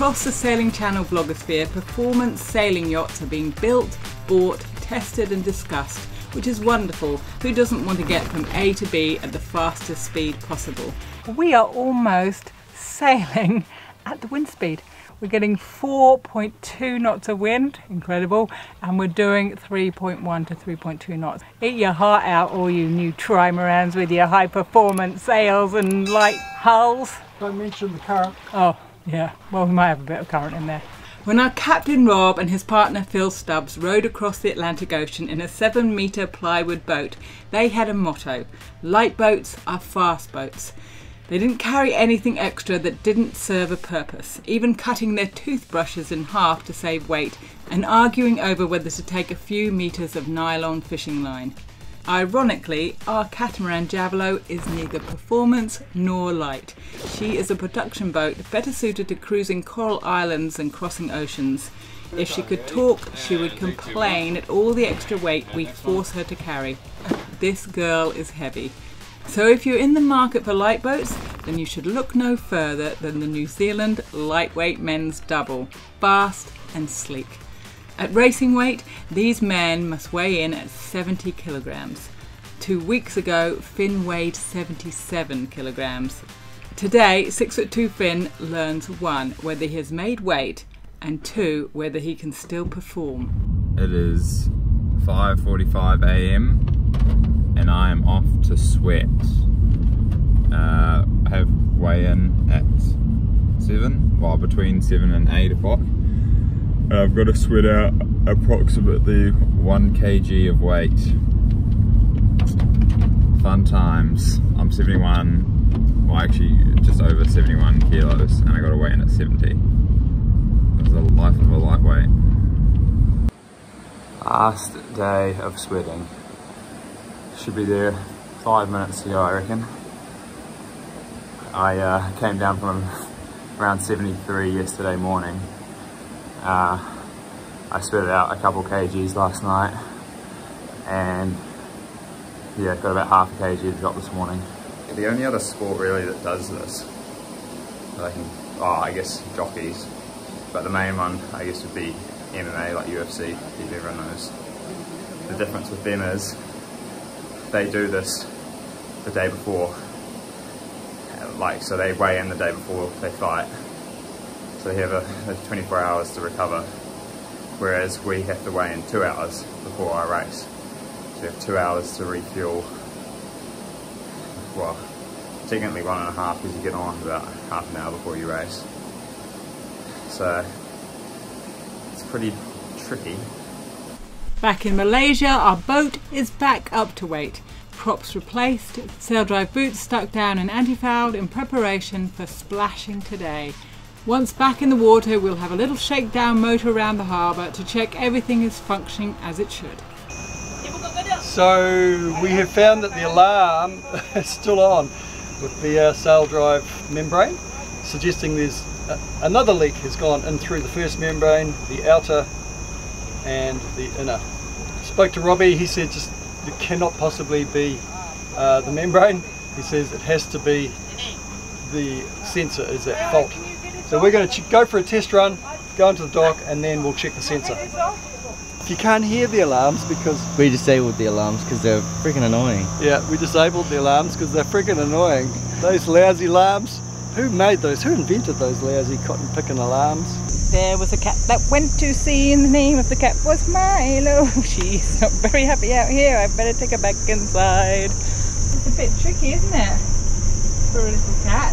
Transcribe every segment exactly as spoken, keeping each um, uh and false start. Across the Sailing Channel blogosphere, performance sailing yachts are being built, bought, tested and discussed, which is wonderful. Who doesn't want to get from A to B at the fastest speed possible? We are almost sailing at the wind speed. We're getting four point two knots of wind, incredible, and we're doing three point one to three point two knots. Eat your heart out, all you new trimarans with your high performance sails and light hulls. Don't mention the current. Oh, yeah, well, we might have a bit of current in there. When our Captain Rob and his partner Phil Stubbs rowed across the Atlantic Ocean in a seven metre plywood boat, they had a motto: light boats are fast boats. They didn't carry anything extra that didn't serve a purpose, even cutting their toothbrushes in half to save weight and arguing over whether to take a few metres of nylon fishing line. Ironically, our catamaran Javelo is neither performance nor light. She is a production boat better suited to cruising coral islands than crossing oceans. If she could talk, she would complain at all the extra weight we force her to carry. This girl is heavy. So if you're in the market for light boats, then you should look no further than the New Zealand lightweight men's double, fast and sleek. At racing weight, these men must weigh in at seventy kilograms. Two weeks ago, Finn weighed seventy-seven kilograms. Today, six foot two Finn learns one, whether he has made weight, and two, whether he can still perform. It is five forty-five A M and I am off to sweat. Uh, I have weigh in at seven, well between seven and eight o'clock. And I've got to sweat out approximately one kg of weight. Fun times. I'm seventy-one, well actually just over seventy-one kilos, and I got to weigh in at seventy. It was the life of a lightweight. Last day of sweating. Should be there five minutes ago, I reckon. I uh, came down from around seventy-three yesterday morning. Uh, I sweated out a couple kgs last night, and yeah, got about half a kg to drop this morning. The only other sport really that does this, that I can, oh, I guess jockeys, but the main one I guess would be M M A, like U F C, if everyone knows. The difference with them is they do this the day before, like, so they weigh in the day before they fight, so they have a, a twenty-four hours to recover, whereas we have to weigh in two hours before our race, so we have two hours to refuel. Well, technically one and a half, because you get on about half an hour before you race, so it's pretty tricky. Back in Malaysia, our boat is back up to weight. Props replaced, sail drive boots stuck down and antifouled in preparation for splashing today. Once back in the water, we'll have a little shakedown motor around the harbour to check everything is functioning as it should. So we have found that the alarm is still on with the uh, sail drive membrane, suggesting there's uh, another leak has gone in through the first membrane, the outer and the inner. Spoke to Robbie, he said just it cannot possibly be uh, the membrane. He says it has to be the sensor is at fault. So we're going to go for a test run, go into the dock, and then we'll check the sensor. If you can't hear the alarms because... We disabled the alarms because they're freaking annoying. Yeah, we disabled the alarms because they're freaking annoying. Those lousy alarms. Who made those? Who invented those lousy cotton picking alarms? There was a cat that went to sea, and the name of the cat was Milo. She's not very happy out here, I better take her back inside. It's a bit tricky, isn't it? For a little cat.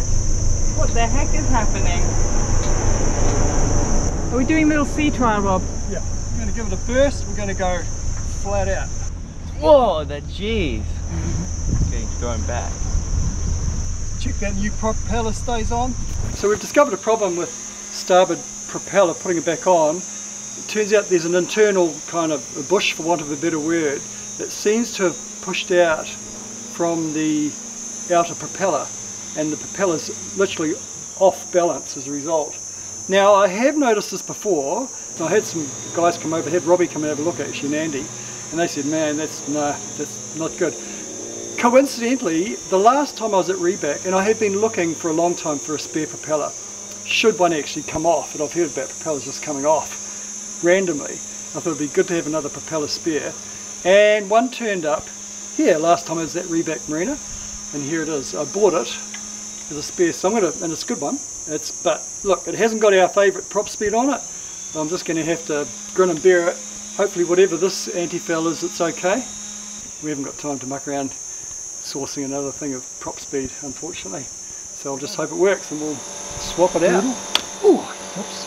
What the heck is happening? Are we doing a little sea trial, Rob? Yeah, we're going to give it a burst, we're going to go flat out. Whoa, the G's. It's getting thrown back. Check that new propeller stays on. So we've discovered a problem with starboard propeller, putting it back on. It turns out there's an internal kind of bush, for want of a better word, that seems to have pushed out from the outer propeller, and the propeller's literally off balance as a result. Now I have noticed this before, and I had some guys come over, had Robbie come and have a look actually, and Andy, and they said, man, that's no, that's not good. Coincidentally, the last time I was at Reback, and I had been looking for a long time for a spare propeller, should one actually come off, and I've heard about propellers just coming off randomly, I thought it'd be good to have another propeller spare. And one turned up here last time I was at Reback Marina, and here it is. I bought it as a spare, so I'm gonna, and it's a good one. It's, but look, it hasn't got our favourite prop speed on it. I'm just gonna have to grin and bear it. Hopefully whatever this anti-foul is, it's okay. We haven't got time to muck around sourcing another thing of prop speed, unfortunately. So I'll just hope it works and we'll swap it out. Ooh, oops.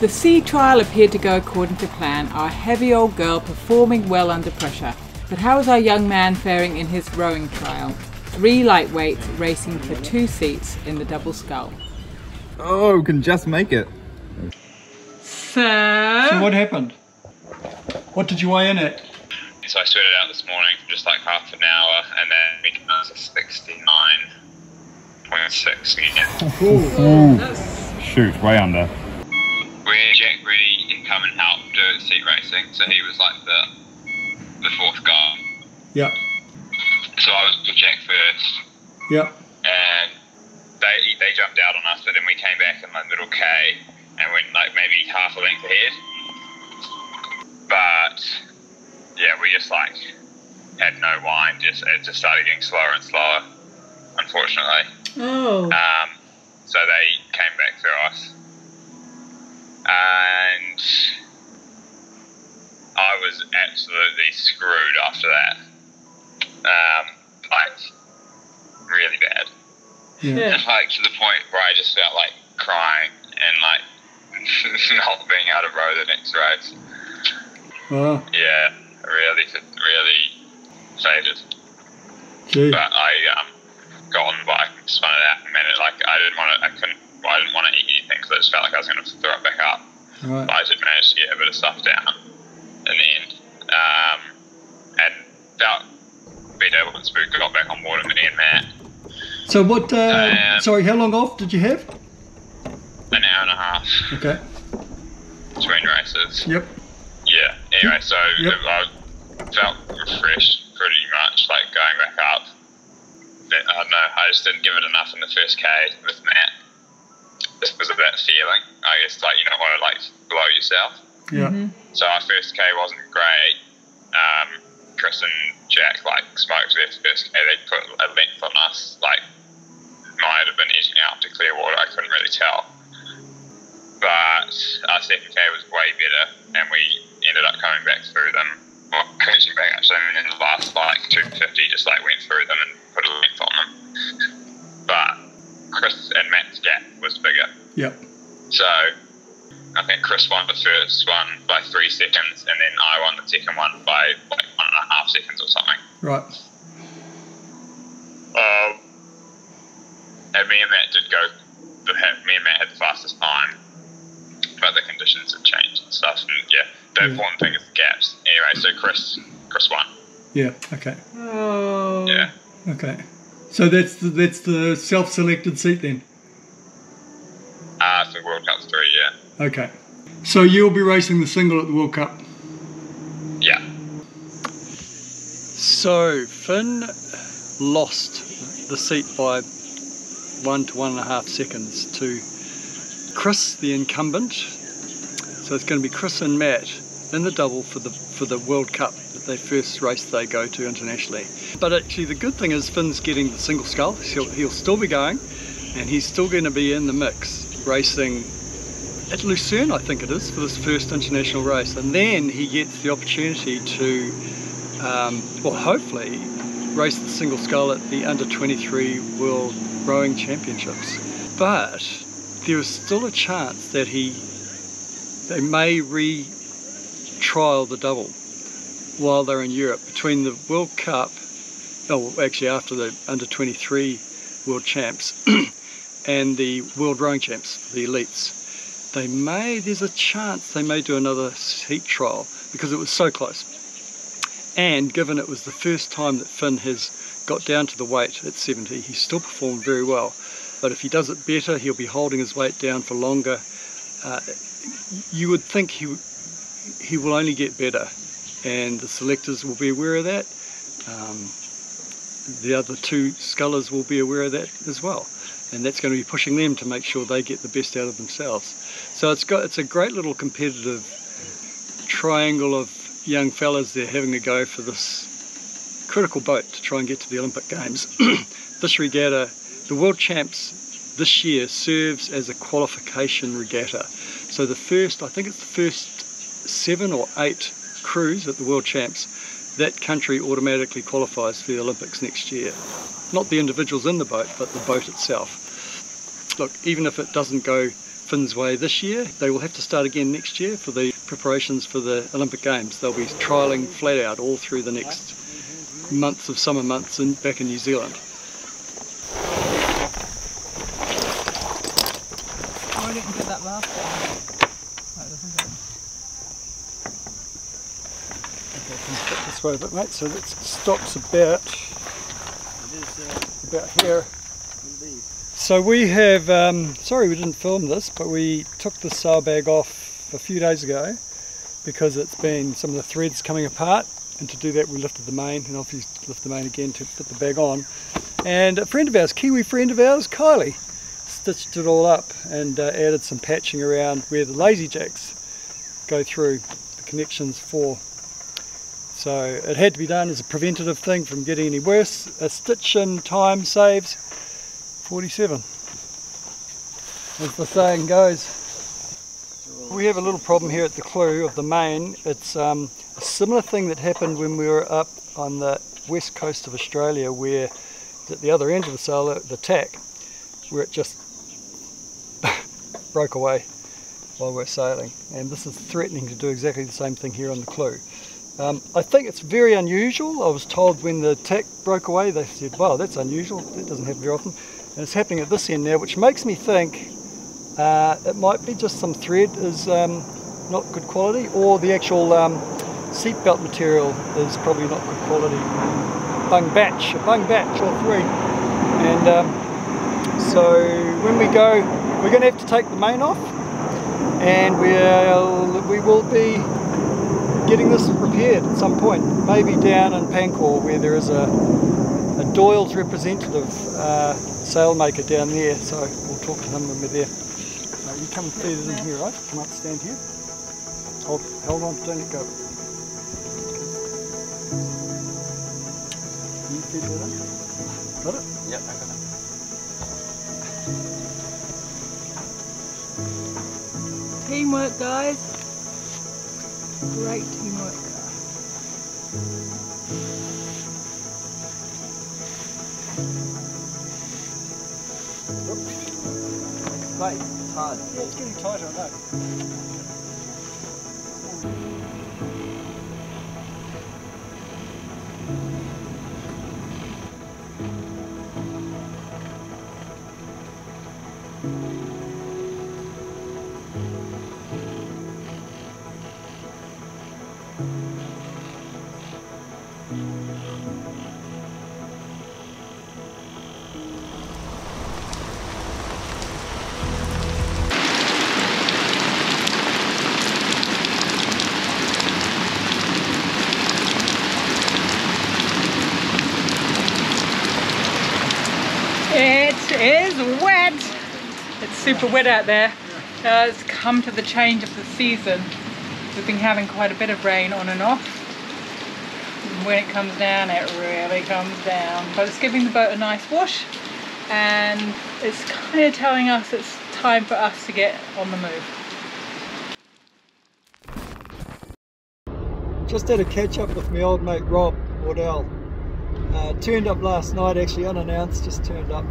The sea trial appeared to go according to plan, our heavy old girl performing well under pressure. But how is our young man faring in his rowing trial? Three lightweights racing for two seats in the double scull. Oh, we can just make it. So... So what happened? What did you weigh in at? So I sorted out this morning for just like half an hour, and then we came out to sixty-nine point six. Ooh. Shoot, way under. Where Jack really didn't come and help do seat racing, so he was like the the fourth guy. Yeah. So I was with Jack first. Yeah. And they they jumped out on us, but then we came back in the middle K and went like maybe half a length ahead. But yeah, we just like had no wind. Just it just started getting slower and slower, unfortunately. Oh. Um. So they came back through us. And I was absolutely screwed after that, um, like really bad. Yeah. And like to the point where I just felt like crying and like not being able to row the next race. Wow. Yeah, really, really faded. Gee. But I um, got on the bike and spun it out and managed. Like I didn't want to, I couldn't. I didn't want to eat anything because I just felt like I was going to throw it back up. Right. But I did manage to get a bit of stuff down in the end. Um, and felt better once we got back on water than Ian Matt. So what, uh, um, sorry, how long off did you have? An hour and a half. Okay. Between races. Yep. Yeah, anyway, so yep. I felt refreshed pretty much, like going back up. But I don't know, I just didn't give it enough in the first K with Matt. Just because of that feeling, I guess, like, you don't want to, like, blow yourself. Yeah. Mm-hmm. So our first K wasn't great. Um, Chris and Jack, like, smoked their first K. They put a length on us. Like, might have been edging out to clear water. I couldn't really tell. But our second K was way better, and we ended up coming back through them. Well, crashing back, actually, and then the last, like, two fifty just, like, went through them and put a length on them. But... Chris and Matt's gap was bigger. Yep. So I think Chris won the first one by three seconds, and then I won the second one by like one and a half seconds or something. Right. Um, and me and Matt did go. Me and Matt had the fastest time, but the conditions had changed and stuff. And yeah, the yeah. important thing is the gaps. Anyway, so Chris, Chris won. Yeah. Okay. Oh. Yeah. Okay. So that's the, that's the self-selected seat then? Ah, uh, for World Cup three, yeah. Okay. So you'll be racing the single at the World Cup? Yeah. So Finn lost the seat by one to one and a half seconds to Chris, the incumbent. So it's going to be Chris and Matt in the double for the for the World Cup. Their first race they go to internationally. But actually the good thing is Finn's getting the single scull. He'll, he'll still be going, and he's still going to be in the mix racing at Lucerne, I think it is, for this first international race. And then he gets the opportunity to um, well, hopefully race the single scull at the under twenty-three World Rowing Championships. But there is still a chance that he they may re-trial the double while they're in Europe, between the World Cup, oh, actually after the under twenty-three World Champs and the World Rowing Champs, the elites, they may, there's a chance they may do another seat trial because it was so close. And given it was the first time that Finn has got down to the weight at seventy, he still performed very well. But if he does it better, he'll be holding his weight down for longer. Uh, you would think he, he will only get better and the selectors will be aware of that. Um, the other two scullers will be aware of that as well, and that's going to be pushing them to make sure they get the best out of themselves. So it's got it's a great little competitive triangle of young fellas there having a go for this critical boat to try and get to the Olympic Games. This regatta, the World Champs this year, serves as a qualification regatta. So the first, I think it's the first seven or eight crews at the World Champs, that country automatically qualifies for the Olympics next year. Not the individuals in the boat, but the boat itself. Look, even if it doesn't go Finn's way this year, they will have to start again next year for the preparations for the Olympic Games. They'll be trialling flat out all through the next months of summer months in, back in New Zealand. I didn't get that last one. No, doesn't it? Okay, this way a bit, mate. So that stops about about here. So we have. Um, sorry, we didn't film this, but we took the sail bag off a few days ago because it's been some of the threads coming apart. And to do that, we lifted the main, and obviously lift the main again to put the bag on. And a friend of ours, Kiwi friend of ours, Kylie, stitched it all up and uh, added some patching around where the lazy jacks go through the connections for. So it had to be done as a preventative thing from getting any worse. A stitch in time saves forty-seven, as the saying goes. We have a little problem here at the clue of the main. It's um, a similar thing that happened when we were up on the west coast of Australia, where at the other end of the sail, the tack, where it just broke away while we were sailing. And this is threatening to do exactly the same thing here on the clue. Um, I think it's very unusual. I was told when the tack broke away, they said, wow, that's unusual. That doesn't happen very often. And it's happening at this end now, which makes me think uh, it might be just some thread is um, not good quality, or the actual um, seatbelt material is probably not good quality. Bung batch, a bung batch or three. And um, so when we go, we're going to have to take the main off, and we'll, we will be getting this repaired at some point, maybe down in Pancor, where there is a, a Doyle's representative uh, sailmaker down there. So we'll talk to him when we're there. Uh, you come and feed it in here, right? Come up, stand here. Hold, hold on, don't let go. Can you feed it in? Got it? Yep, I got it. Teamwork, guys. Great teamwork. It's tight. It's hard. Yeah, it's getting tighter, I know. Super wet out there. Uh, it's come to the change of the season. We've been having quite a bit of rain on and off. When it comes down, it really comes down. But it's giving the boat a nice wash, and it's kind of telling us it's time for us to get on the move. Just had a catch up with my old mate Rob Wardell. Uh, turned up last night, actually unannounced, just turned up.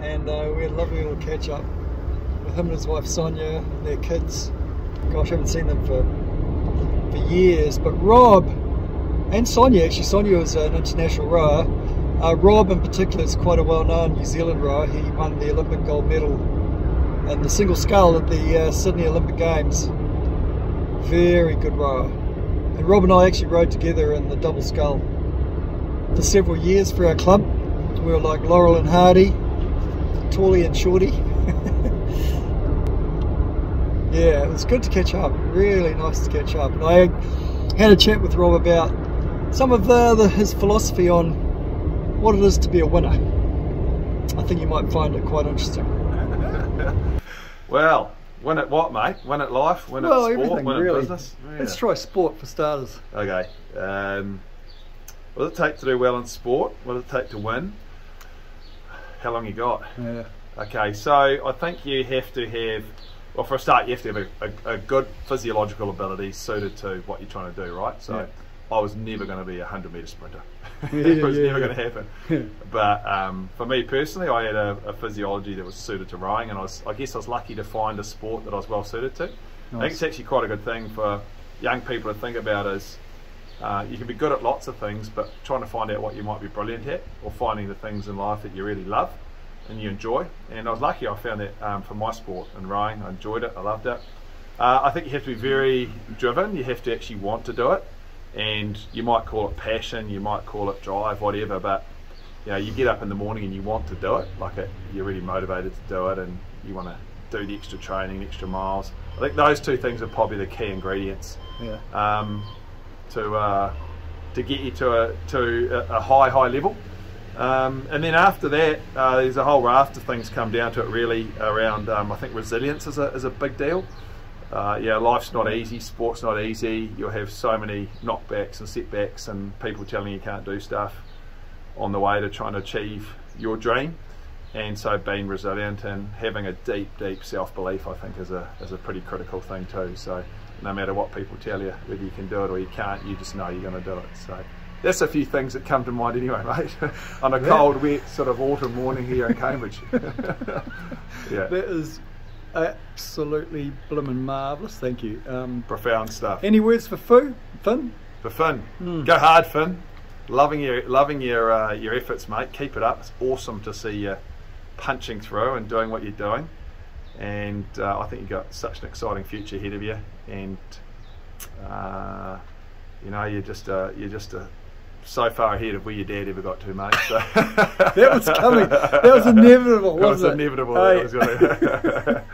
And uh, we had a lovely little catch up with him and his wife Sonia, their kids. Gosh, I haven't seen them for for years. But Rob and Sonia, actually, Sonia was an international rower. Uh, Rob in particular is quite a well-known New Zealand rower. He won the Olympic gold medal in the single scull at the uh, Sydney Olympic Games. Very good rower. And Rob and I actually rowed together in the double scull for several years for our club. We were like Laurel and Hardy, Tolly and Shorty. Yeah, it was good to catch up, really nice to catch up. And I had a chat with Rob about some of the, the, his philosophy on what it is to be a winner. I think you might find it quite interesting. Well, win at what, mate? Win at life? Win well, at sport? Win really. At business? Yeah. Let's try sport for starters. Okay. Um, what does it take to do well in sport? What does it take to win? How long you got? Yeah. Okay, so I think you have to have, well, for a start, you have to have a, a, a good physiological ability suited to what you're trying to do, right? So yeah. I was never going to be a hundred metre sprinter. Yeah, it was yeah, never yeah. going to happen. Yeah. But um, for me personally, I had a, a physiology that was suited to rowing, and I, was, I guess I was lucky to find a sport that I was well suited to. Nice. I think it's actually quite a good thing for young people to think about is, uh, you can be good at lots of things, but trying to find out what you might be brilliant at, or finding the things in life that you really love and you enjoy. And I was lucky I found that um, for my sport and rowing. I enjoyed it, I loved it. Uh, I think you have to be very driven, you have to actually want to do it. And you might call it passion, you might call it drive, whatever, but you know, you get up in the morning and you want to do it, like it, you're really motivated to do it, and you want to do the extra training, the extra miles. I think those two things are probably the key ingredients yeah. um, to uh, to get you to a to a high high level. Um, and then after that, uh, there's a whole raft of things come down to it really around. Um, I think resilience is a is a big deal. Uh, yeah, life's not easy, sport's not easy, you'll have so many knockbacks and setbacks and people telling you can't do stuff on the way to trying to achieve your dream. And so being resilient and having a deep, deep self-belief, I think, is a, is a pretty critical thing too. So no matter what people tell you, whether you can do it or you can't, you just know you're going to do it. So that's a few things that come to mind anyway, mate, on a cold, wet sort of autumn morning here in Cambridge. Yeah. That is absolutely blimmin' marvellous, thank you. Um, Profound stuff. Any words for Foo, Finn? For Finn, mm. Go hard, Finn. Loving your, loving your, uh, your efforts, mate. Keep it up. It's awesome to see you punching through and doing what you're doing. And uh, I think you've got such an exciting future ahead of you. And uh, you know, you're just, uh, you're just a. Uh, so far ahead of where your dad ever got to, mate. So. That was coming. That was inevitable, wasn't it? That was inevitable.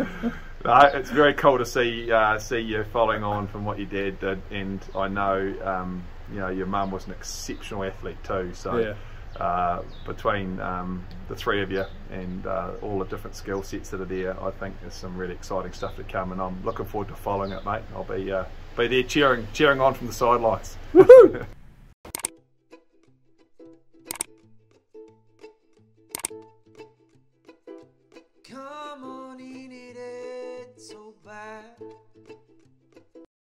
No, it's very cool to see uh, see you following on from what your dad did, and I know um, you know your mum was an exceptional athlete too. So yeah. uh, between um, the three of you and uh, all the different skill sets that are there, I think there's some really exciting stuff to come, and I'm looking forward to following it, mate. I'll be uh, be there cheering cheering on from the sidelines. Woohoo! Come on in, it ain't so bad.